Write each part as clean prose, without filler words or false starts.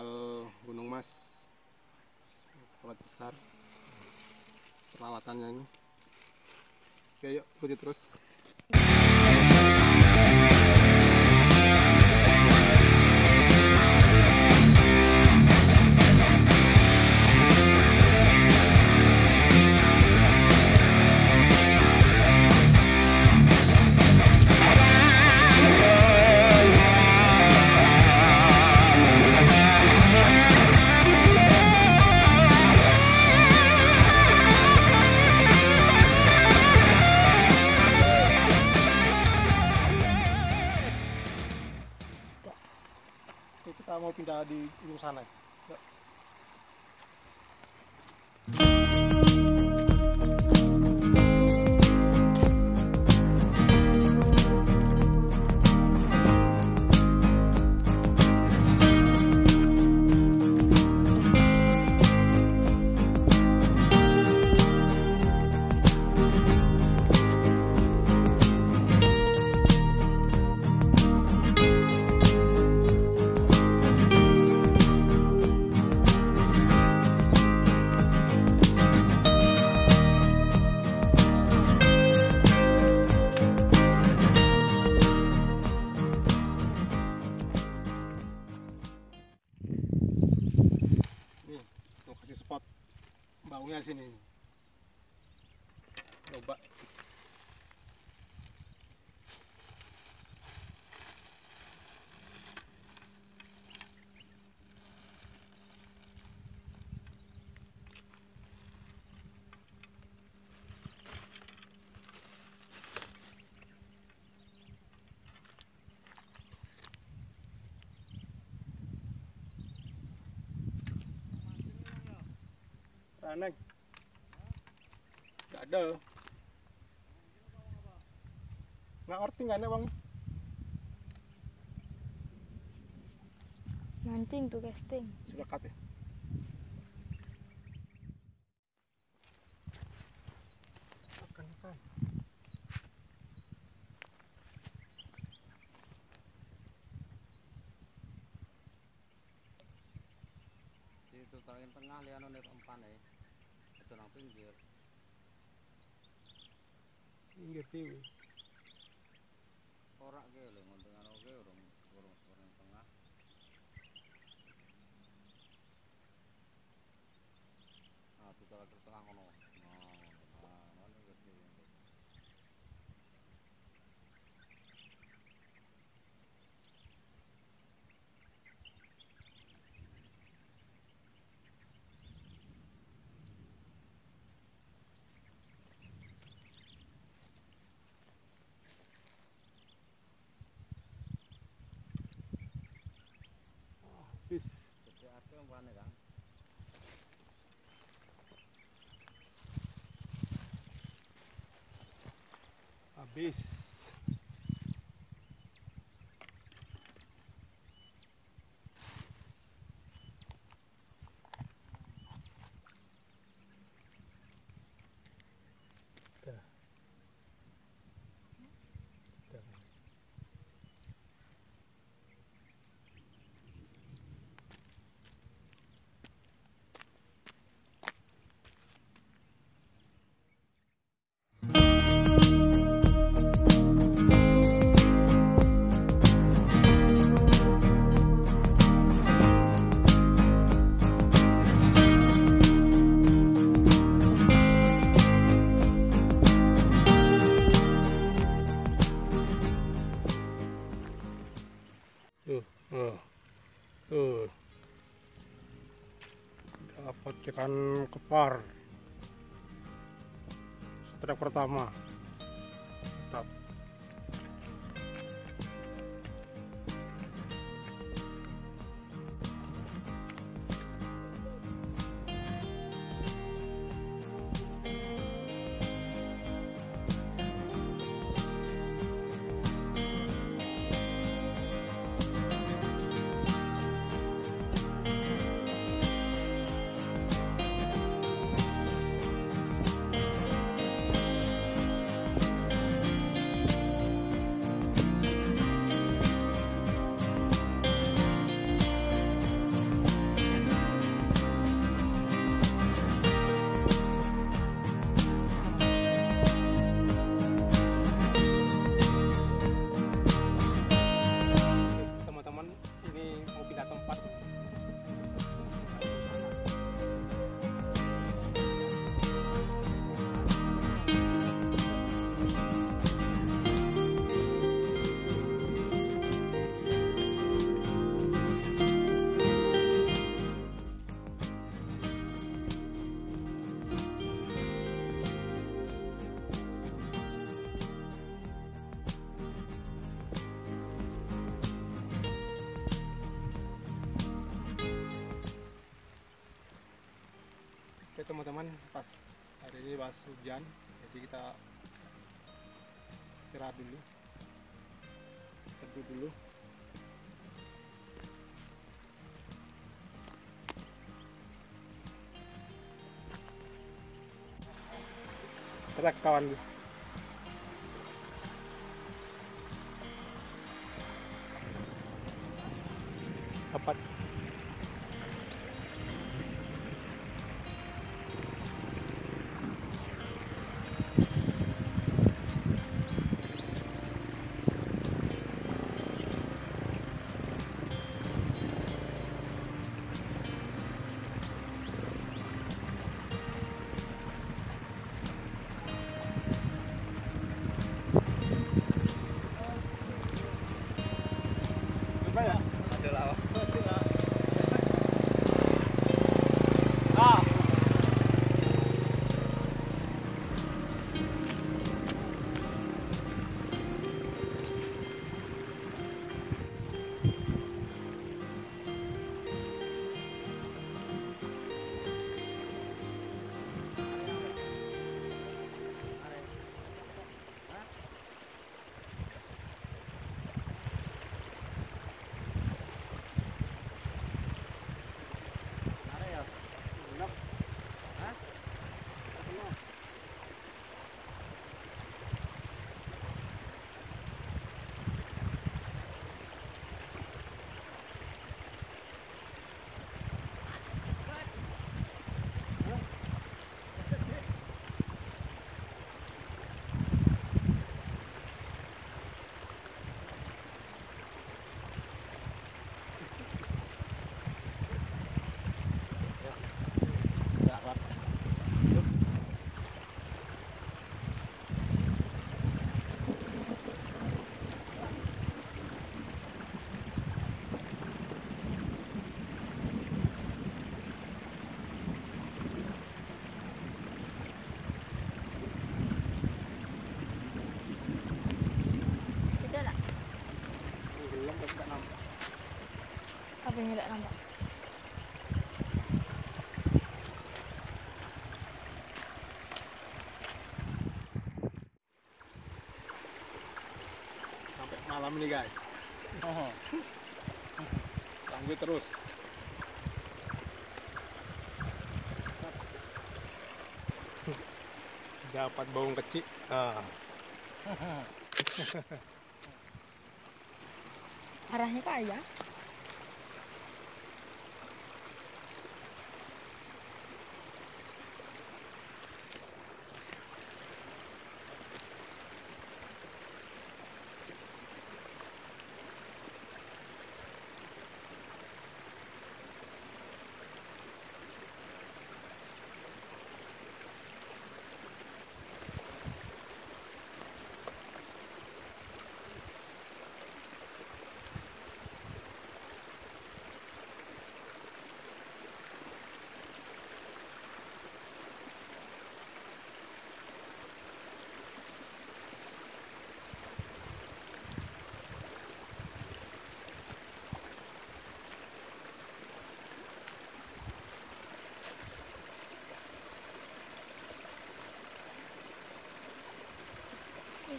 kapal Gunung Mas, alat besar peralatannya ini. Oke, yuk ikuti terus. Kita mau pindah di ujung sana. Spot baunya di sini. Coba. Raneng nggak ada, nggak orting, nggak ada bang. Mancing tuh casting sudah cut ya. Itu paling tengah lihat nih umpan ya, itu nang pinggir tiwi korak gitu loh, ngontengan oke orang tengah. Nah itu kalau tengah kono, nah gitu. Habis. Tuh, dapat ikan kepar strike pertama. Mantap. teman-teman, pas hari ini pas hujan, jadi kita istirahat dulu, teduh dulu. Trek kawan. Dapat. Tidak nampak. Sampai malam nih guys. Oh. Tangguh terus. Dapat bawang kecil. Ah. Arahnya ke ayah.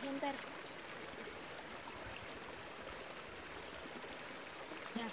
Bentar. Ya.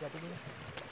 Hati-hati dulu.